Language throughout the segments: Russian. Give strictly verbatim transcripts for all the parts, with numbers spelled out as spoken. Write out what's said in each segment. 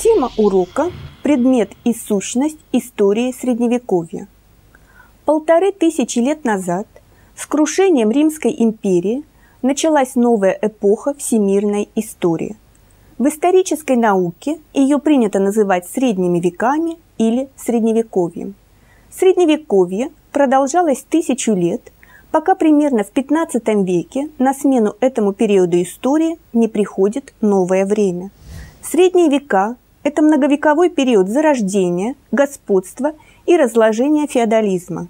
Тема урока – предмет и сущность истории Средневековья. Полторы тысячи лет назад с крушением Римской империи началась новая эпоха всемирной истории. В исторической науке ее принято называть средними веками или средневековьем. Средневековье продолжалось тысячу лет, пока примерно в пятнадцатом веке на смену этому периоду истории не приходит новое время. Средние века – это многовековой период зарождения, господства и разложения феодализма.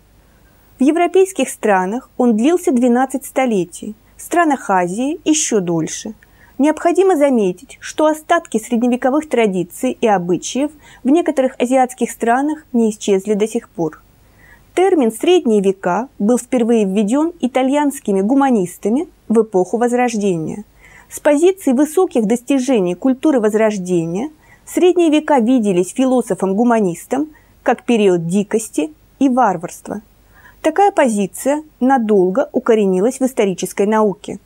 В европейских странах он длился двенадцать столетий, в странах Азии еще дольше. Необходимо заметить, что остатки средневековых традиций и обычаев в некоторых азиатских странах не исчезли до сих пор. Термин «средние века» был впервые введен итальянскими гуманистами в эпоху Возрождения. С позиции высоких достижений культуры Возрождения средние века виделись философам-гуманистам как период дикости и варварства. Такая позиция надолго укоренилась в исторической науке.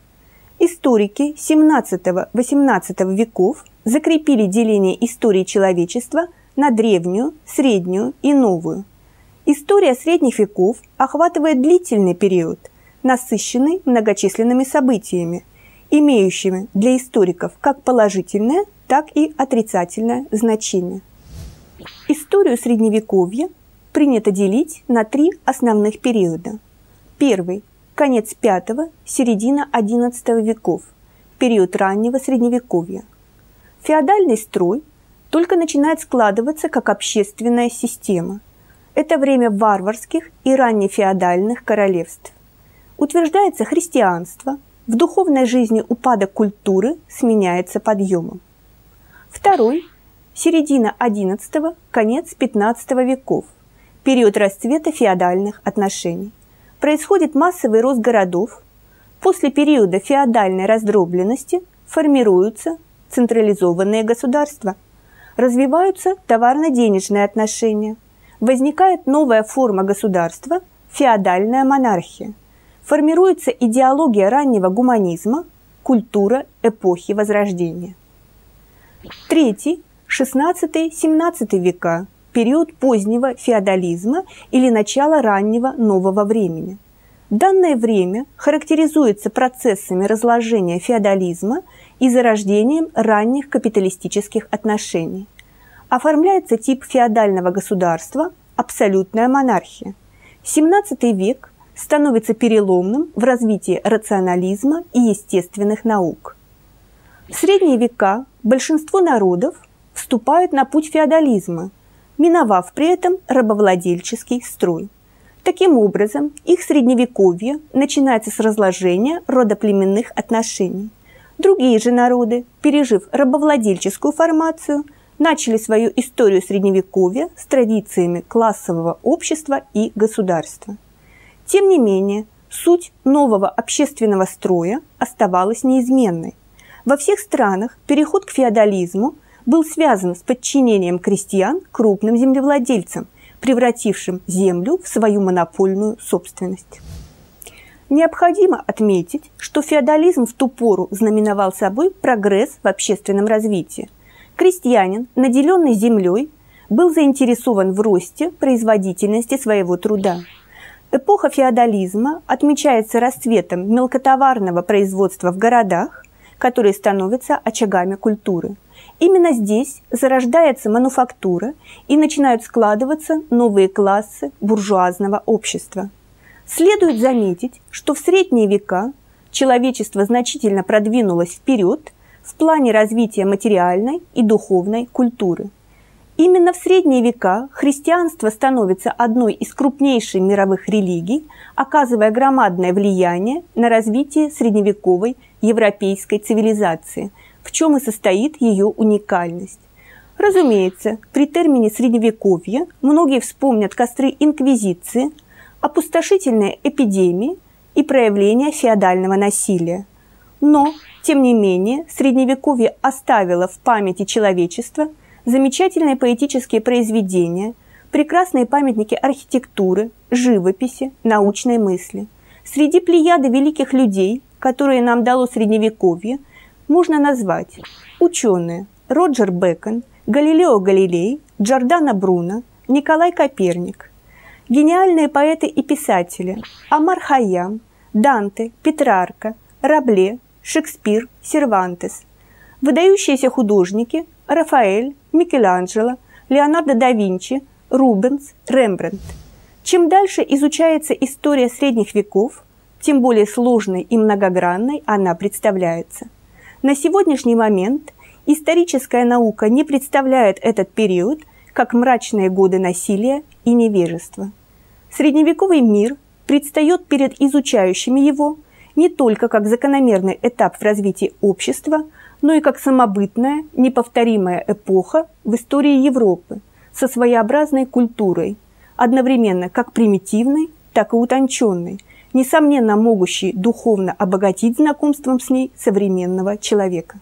Историки семнадцатого-восемнадцатого веков закрепили деление истории человечества на древнюю, среднюю и новую. История средних веков охватывает длительный период, насыщенный многочисленными событиями, имеющими для историков как положительное, так и отрицательное значение. Историю Средневековья принято делить на три основных периода. Первый – конец пятого, середина одиннадцатого веков, период раннего Средневековья. Феодальный строй только начинает складываться как общественная система. Это время варварских и раннефеодальных королевств. Утверждается христианство, в духовной жизни упадок культуры сменяется подъемом. Второй – середина одиннадцатого, конец пятнадцатого веков. Период расцвета феодальных отношений. Происходит массовый рост городов. После периода феодальной раздробленности формируются централизованные государства. Развиваются товарно-денежные отношения. Возникает новая форма государства – феодальная монархия. Формируется идеология раннего гуманизма, культура эпохи Возрождения. Третий – шестнадцатый-семнадцатый века. Период позднего феодализма или начала раннего нового времени. Данное время характеризуется процессами разложения феодализма и зарождением ранних капиталистических отношений. Оформляется тип феодального государства – абсолютная монархия. семнадцатый век становится переломным в развитии рационализма и естественных наук. В средние века большинство народов вступают на путь феодализма, миновав при этом рабовладельческий строй. Таким образом, их средневековье начинается с разложения родоплеменных отношений. Другие же народы, пережив рабовладельческую формацию, начали свою историю средневековья с традициями классового общества и государства. Тем не менее, суть нового общественного строя оставалась неизменной. Во всех странах переход к феодализму был связан с подчинением крестьян крупным землевладельцам, превратившим землю в свою монопольную собственность. Необходимо отметить, что феодализм в ту пору знаменовал собой прогресс в общественном развитии. Крестьянин, наделенный землей, был заинтересован в росте производительности своего труда. Эпоха феодализма отмечается расцветом мелкотоварного производства в городах, которые становятся очагами культуры. Именно здесь зарождается мануфактура и начинают складываться новые классы буржуазного общества. Следует заметить, что в средние века человечество значительно продвинулось вперед в плане развития материальной и духовной культуры. Именно в средние века христианство становится одной из крупнейших мировых религий, оказывая громадное влияние на развитие средневековой европейской цивилизации, в чем и состоит ее уникальность. Разумеется, при термине «средневековье» многие вспомнят костры инквизиции, опустошительные эпидемии и проявления феодального насилия. Но, тем не менее, средневековье оставило в памяти человечества замечательные поэтические произведения, прекрасные памятники архитектуры, живописи, научной мысли. Среди плеяды великих людей, которые нам дало Средневековье, можно назвать ученые Роджер Бэкон, Галилео Галилей, Джордано Бруно, Николай Коперник, гениальные поэты и писатели Амар Хайям, Данте, Петрарка, Рабле, Шекспир, Сервантес, выдающиеся художники Рафаэль, Микеланджело, Леонардо да Винчи, Рубенс, Рембрандт. Чем дальше изучается история средних веков, тем более сложной и многогранной она представляется. На сегодняшний момент историческая наука не представляет этот период как мрачные годы насилия и невежества. Средневековый мир предстает перед изучающими его не только как закономерный этап в развитии общества, но и как самобытная, неповторимая эпоха в истории Европы со своеобразной культурой, одновременно как примитивной, так и утонченной, несомненно могущей духовно обогатить знакомством с ней современного человека.